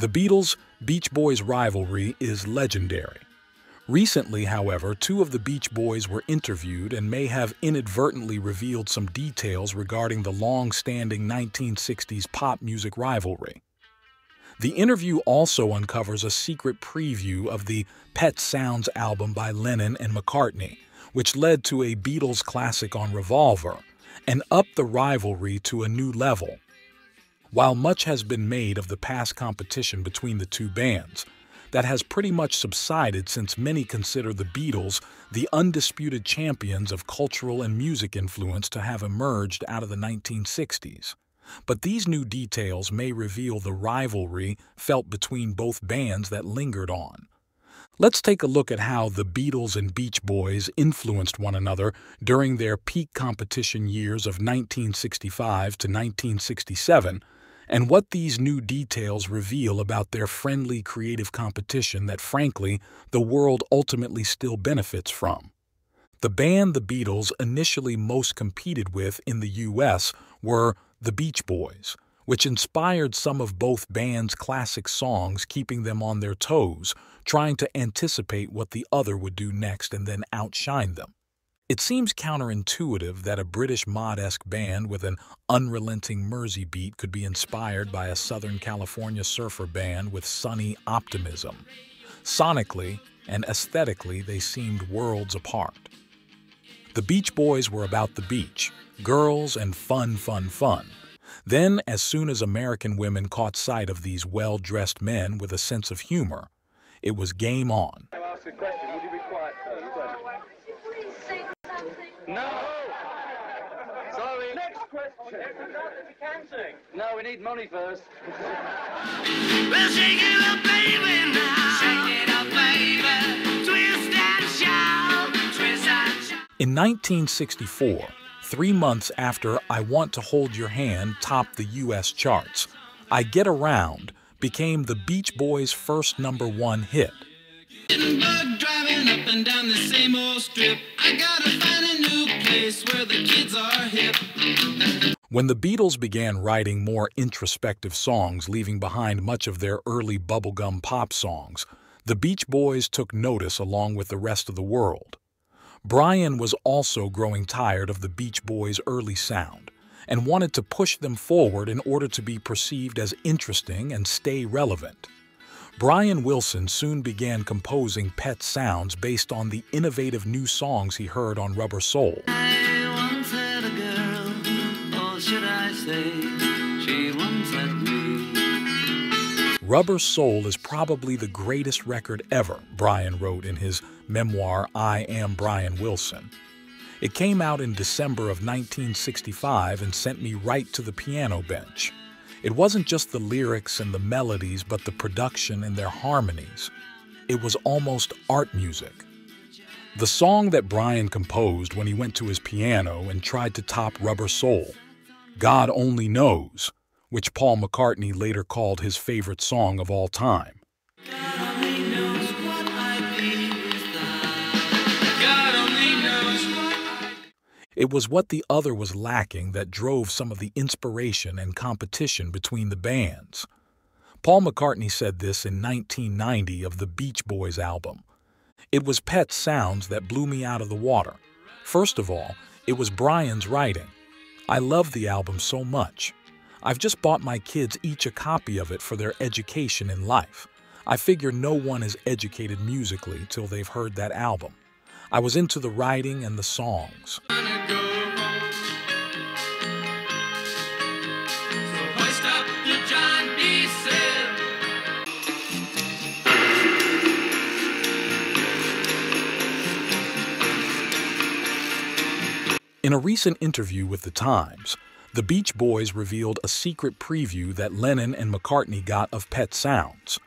The Beatles-Beach Boys rivalry is legendary. Recently, however, two of the Beach Boys were interviewed and may have inadvertently revealed some details regarding the long-standing 1960s pop music rivalry. The interview also uncovers a secret preview of the Pet Sounds album by Lennon and McCartney, which led to a Beatles classic on Revolver, and upped the rivalry to a new level. While much has been made of the past competition between the two bands, that has pretty much subsided since many consider the Beatles the undisputed champions of cultural and music influence to have emerged out of the 1960s. But these new details may reveal the rivalry felt between both bands that lingered on. Let's take a look at how the Beatles and Beach Boys influenced one another during their peak competition years of 1965 to 1967, and what these new details reveal about their friendly creative competition that, frankly, the world ultimately still benefits from. The band the Beatles initially most competed with in the U.S. were the Beach Boys, which inspired some of both bands' classic songs, keeping them on their toes, trying to anticipate what the other would do next and then outshine them. It seems counterintuitive that a British mod-esque band with an unrelenting Mersey beat could be inspired by a Southern California surfer band with sunny optimism. Sonically and aesthetically, they seemed worlds apart. The Beach Boys were about the beach, girls, and fun, fun, fun. Then, as soon as American women caught sight of these well-dressed men with a sense of humor, it was game on. I'll ask a question. Would you be quiet? Please sing something. No! Sorry. Next question. No, we need money first. We'll shake it up, baby, now. Shake it up, baby. Twist and shout. Twist and shout. In 1964, 3 months after I Want to Hold Your Hand topped the U.S. charts, I Get Around became the Beach Boys' first #1 hit. When the Beatles began writing more introspective songs, leaving behind much of their early bubblegum pop songs, the Beach Boys took notice along with the rest of the world. Brian was also growing tired of the Beach Boys' early sound and wanted to push them forward in order to be perceived as interesting and stay relevant. Brian Wilson soon began composing Pet Sounds based on the innovative new songs he heard on Rubber Soul. I once had a girl, or should I say, she once had me. Rubber Soul is probably the greatest record ever, Brian wrote in his memoir, I Am Brian Wilson. It came out in December of 1965 and sent me right to the piano bench. It wasn't just the lyrics and the melodies, but the production and their harmonies. It was almost art music. The song that Brian composed when he went to his piano and tried to top Rubber Soul, God Only Knows, which Paul McCartney later called his favorite song of all time. It was what the other was lacking that drove some of the inspiration and competition between the bands. Paul McCartney said this in 1990 of the Beach Boys album. It was Pet Sounds that blew me out of the water. First of all, it was Brian's writing. I love the album so much. I've just bought my kids each a copy of it for their education in life. I figure no one is educated musically till they've heard that album. I was into the writing and the songs. In a recent interview with The Times, the Beach Boys revealed a secret preview that Lennon and McCartney got of Pet Sounds.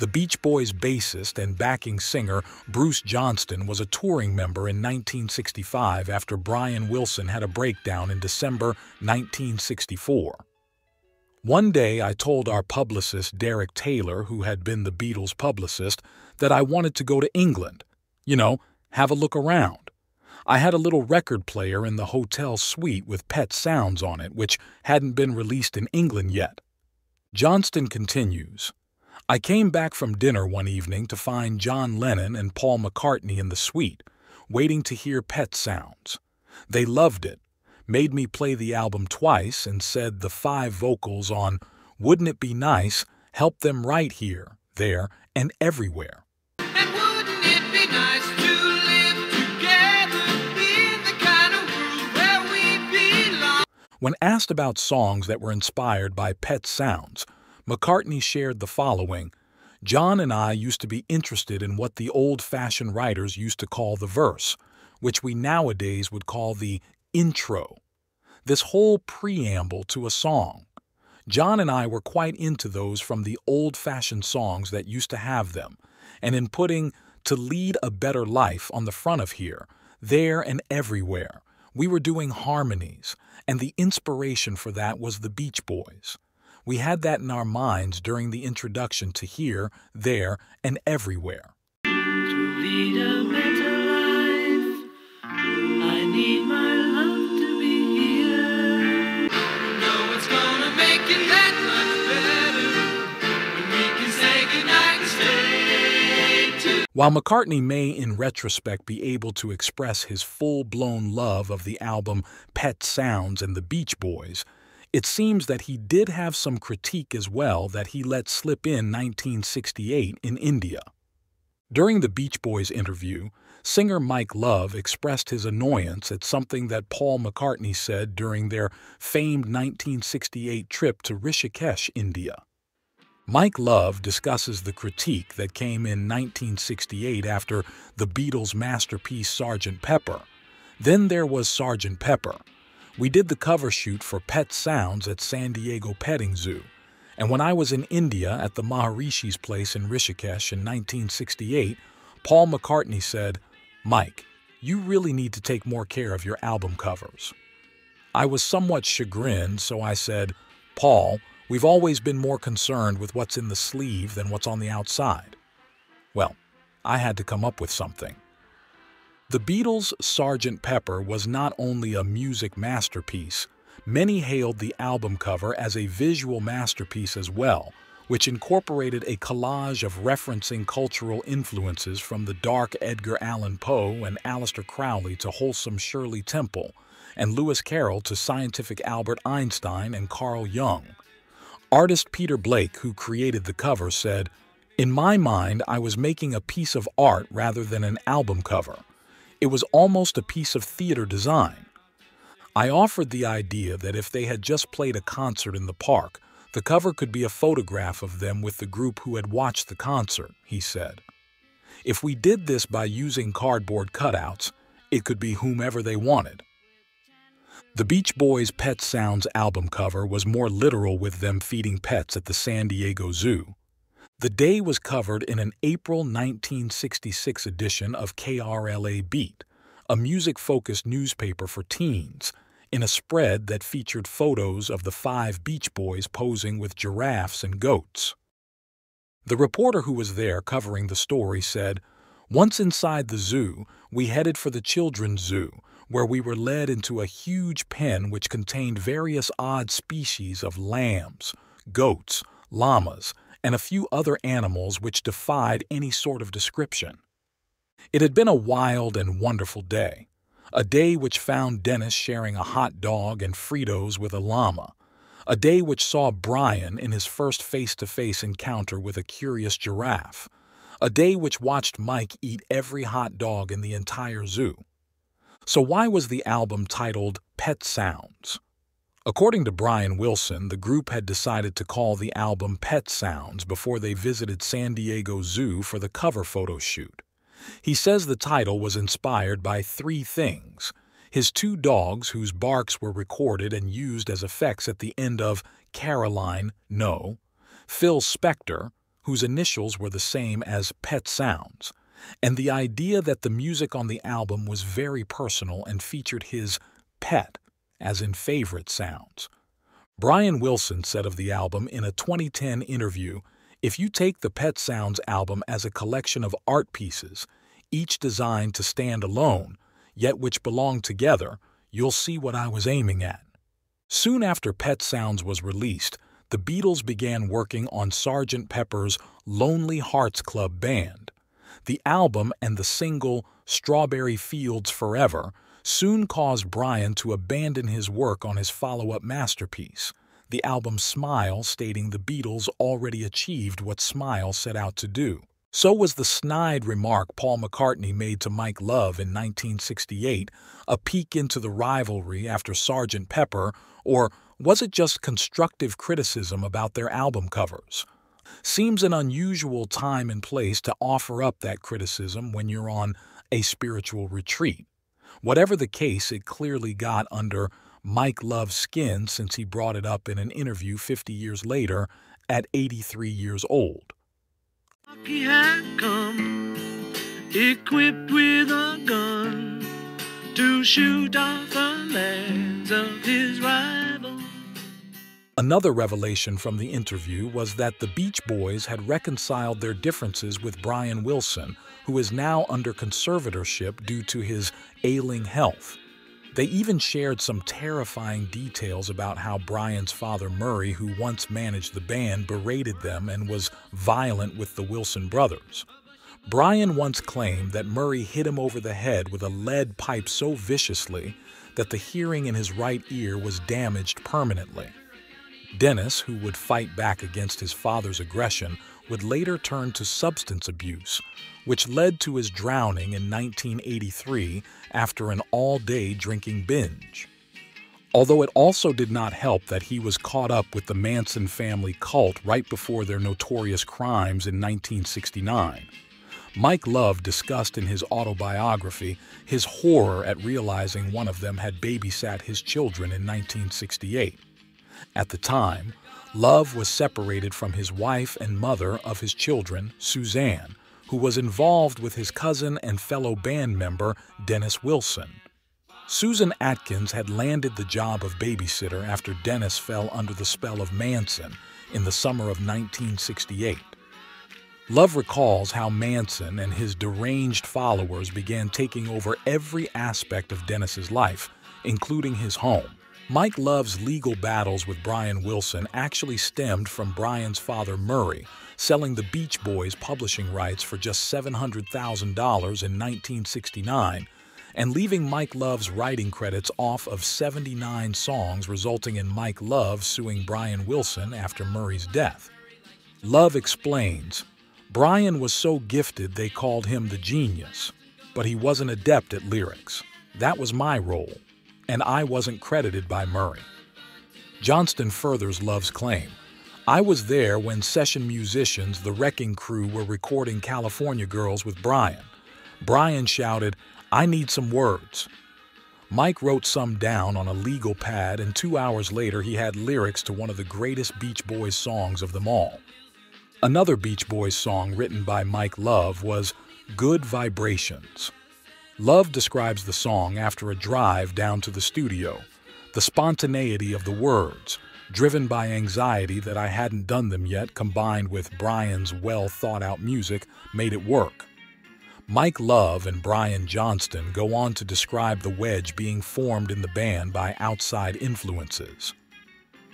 The Beach Boys bassist and backing singer Bruce Johnston was a touring member in 1965 after Brian Wilson had a breakdown in December 1964. One day I told our publicist Derek Taylor, who had been the Beatles' publicist, that I wanted to go to England. You know, have a look around. I had a little record player in the hotel suite with Pet Sounds on it, which hadn't been released in England yet. Johnston continues, I came back from dinner one evening to find John Lennon and Paul McCartney in the suite, waiting to hear Pet Sounds. They loved it, made me play the album twice, and said the 5 vocals on Wouldn't It Be Nice helped them write Here, There, and Everywhere. And wouldn't it be nice to live together in the kind of world where we belong? When asked about songs that were inspired by Pet Sounds, McCartney shared the following. John and I used to be interested in what the old-fashioned writers used to call the verse, which we nowadays would call the intro. This whole preamble to a song. John and I were quite into those from the old-fashioned songs that used to have them, and in putting "To Lead a Better Life" on the front of Here, There, and Everywhere, we were doing harmonies, and the inspiration for that was the Beach Boys. We had that in our minds during the introduction to Here, There, and Everywhere. To lead a better life, I need my love to be here. No one's gonna make it that much better when we can say goodnight and stay. While McCartney may, in retrospect, be able to express his full-blown love of the album Pet Sounds and the Beach Boys, it seems that he did have some critique as well that he let slip in 1968 in India. During the Beach Boys interview, singer Mike Love expressed his annoyance at something that Paul McCartney said during their famed 1968 trip to Rishikesh, India. Mike Love discusses the critique that came in 1968 after the Beatles' masterpiece Sgt. Pepper. Then there was Sgt. Pepper. We did the cover shoot for Pet Sounds at San Diego Petting Zoo, and when I was in India at the Maharishi's place in Rishikesh in 1968, Paul McCartney said, "Mike, you really need to take more care of your album covers." I was somewhat chagrined, so I said, "Paul, we've always been more concerned with what's in the sleeve than what's on the outside." Well, I had to come up with something. The Beatles' Sgt. Pepper was not only a music masterpiece, many hailed the album cover as a visual masterpiece as well, which incorporated a collage of referencing cultural influences from the dark Edgar Allan Poe and Aleister Crowley to wholesome Shirley Temple, and Lewis Carroll to scientific Albert Einstein and Carl Jung. Artist Peter Blake, who created the cover, said, "In my mind, I was making a piece of art rather than an album cover. It was almost a piece of theater design. I offered the idea that if they had just played a concert in the park, the cover could be a photograph of them with the group who had watched the concert," he said. "If we did this by using cardboard cutouts, it could be whomever they wanted." The Beach Boys' Pet Sounds album cover was more literal with them feeding pets at the San Diego Zoo. The day was covered in an April 1966 edition of KRLA Beat, a music-focused newspaper for teens, in a spread that featured photos of the 5 Beach Boys posing with giraffes and goats. The reporter who was there covering the story said, "Once inside the zoo, we headed for the children's zoo, where we were led into a huge pen which contained various odd species of lambs, goats, llamas, and a few other animals which defied any sort of description. It had been a wild and wonderful day, a day which found Dennis sharing a hot dog and Fritos with a llama, a day which saw Brian in his first face-to-face encounter with a curious giraffe, a day which watched Mike eat every hot dog in the entire zoo." So why was the album titled Pet Sounds? According to Brian Wilson, the group had decided to call the album Pet Sounds before they visited San Diego Zoo for the cover photo shoot. He says the title was inspired by 3 things: his 2 dogs whose barks were recorded and used as effects at the end of Caroline No, Phil Spector, whose initials were the same as Pet Sounds, and the idea that the music on the album was very personal and featured his pet, as in favorite sounds. Brian Wilson said of the album in a 2010 interview, "If you take the Pet Sounds album as a collection of art pieces, each designed to stand alone, yet which belong together, you'll see what I was aiming at." Soon after Pet Sounds was released, the Beatles began working on Sgt. Pepper's Lonely Hearts Club Band. The album and the single Strawberry Fields Forever soon caused Brian to abandon his work on his follow-up masterpiece, the album Smile, stating the Beatles already achieved what Smile set out to do. So was the snide remark Paul McCartney made to Mike Love in 1968, a peek into the rivalry after Sgt. Pepper, or was it just constructive criticism about their album covers? Seems an unusual time and place to offer up that criticism when you're on a spiritual retreat. Whatever the case, it clearly got under Mike Love's skin since he brought it up in an interview 50 years later at 83 years old. He had come, equipped with a gun, to shoot off the legs of his rival. Another revelation from the interview was that the Beach Boys had reconciled their differences with Brian Wilson, who is now under conservatorship due to his ailing health. They even shared some terrifying details about how Brian's father Murray, who once managed the band, berated them and was violent with the Wilson brothers. Brian once claimed that Murray hit him over the head with a lead pipe so viciously that the hearing in his right ear was damaged permanently. Dennis, who would fight back against his father's aggression, would later turn to substance abuse, which led to his drowning in 1983 after an all-day drinking binge. Although it also did not help that he was caught up with the Manson family cult right before their notorious crimes in 1969. Mike Love discussed in his autobiography his horror at realizing one of them had babysat his children in 1968. At the time, Love was separated from his wife and mother of his children, Suzanne, who was involved with his cousin and fellow band member, Dennis Wilson. Susan Atkins had landed the job of babysitter after Dennis fell under the spell of Manson in the summer of 1968. Love recalls how Manson and his deranged followers began taking over every aspect of Dennis's life, including his home. Mike Love's legal battles with Brian Wilson actually stemmed from Brian's father Murray selling the Beach Boys' publishing rights for just $700,000 in 1969 and leaving Mike Love's writing credits off of 79 songs, resulting in Mike Love suing Brian Wilson after Murray's death. Love explains, "Brian was so gifted they called him the genius, but he wasn't adept at lyrics. That was my role, and I wasn't credited by Murray." Johnston furthers Love's claim. "I was there when session musicians, the Wrecking Crew, were recording California Girls with Brian. Brian shouted, 'I need some words.' Mike wrote some down on a legal pad, and 2 hours later he had lyrics to one of the greatest Beach Boys songs of them all." Another Beach Boys song written by Mike Love was Good Vibrations. Love describes the song after a drive down to the studio, "the spontaneity of the words, driven by anxiety that I hadn't done them yet, combined with Brian's well-thought-out music, made it work." Mike Love and Brian Johnston go on to describe the wedge being formed in the band by outside influences.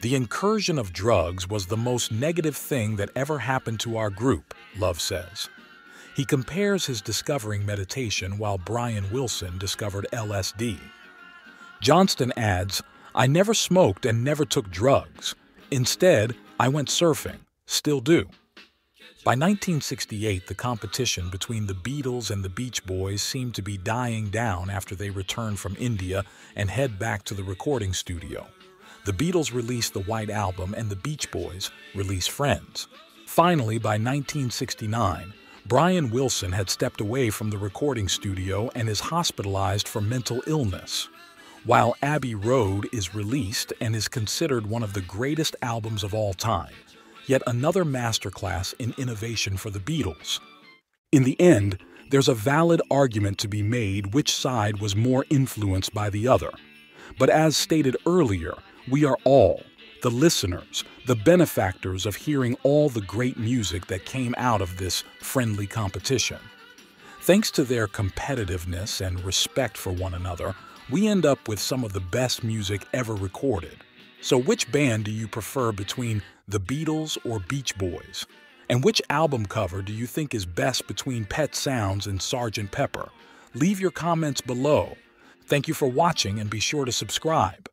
"The incursion of drugs was the most negative thing that ever happened to our group," Love says. He compares his discovering meditation while Brian Wilson discovered LSD. Johnston adds, "I never smoked and never took drugs. Instead, I went surfing, still do." By 1968, the competition between the Beatles and the Beach Boys seemed to be dying down after they returned from India and head back to the recording studio. The Beatles released the White Album and the Beach Boys released Friends. Finally, by 1969, Brian Wilson had stepped away from the recording studio and is hospitalized for mental illness, while Abbey Road is released and is considered one of the greatest albums of all time, yet another masterclass in innovation for the Beatles. In the end, there's a valid argument to be made which side was more influenced by the other. But as stated earlier, we are all, the listeners, the benefactors of hearing all the great music that came out of this friendly competition. Thanks to their competitiveness and respect for one another, we end up with some of the best music ever recorded. So which band do you prefer between the Beatles or Beach Boys? And which album cover do you think is best between Pet Sounds and Sgt. Pepper? Leave your comments below. Thank you for watching and be sure to subscribe.